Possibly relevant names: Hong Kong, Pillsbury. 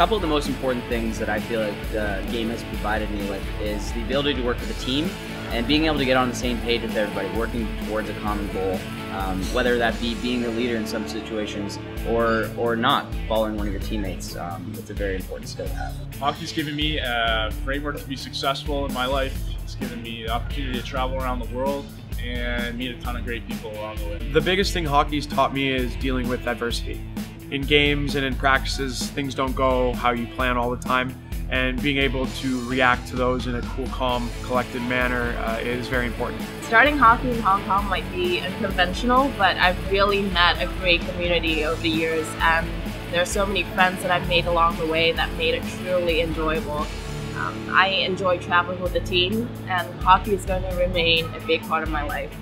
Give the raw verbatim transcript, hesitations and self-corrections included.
couple of the most important things that I feel like the game has provided me with is the ability to work with a team and being able to get on the same page with everybody, working towards a common goal, um, whether that be being the leader in some situations or or not following one of your teammates. Um, it's a very important skill to have. Hockey's given me a framework to be successful in my life. It's given me the opportunity to travel around the world and meet a ton of great people along the way. The biggest thing hockey's taught me is dealing with adversity. In games and in practices, things don't go how you plan all the time, and being able to react to those in a cool, calm, collected manner uh, is very important. Starting hockey in Hong Kong might be unconventional, but I've really met a great community over the years, and there are so many friends that I've made along the way that made it truly enjoyable. Um, I enjoy traveling with the team, and hockey is going to remain a big part of my life.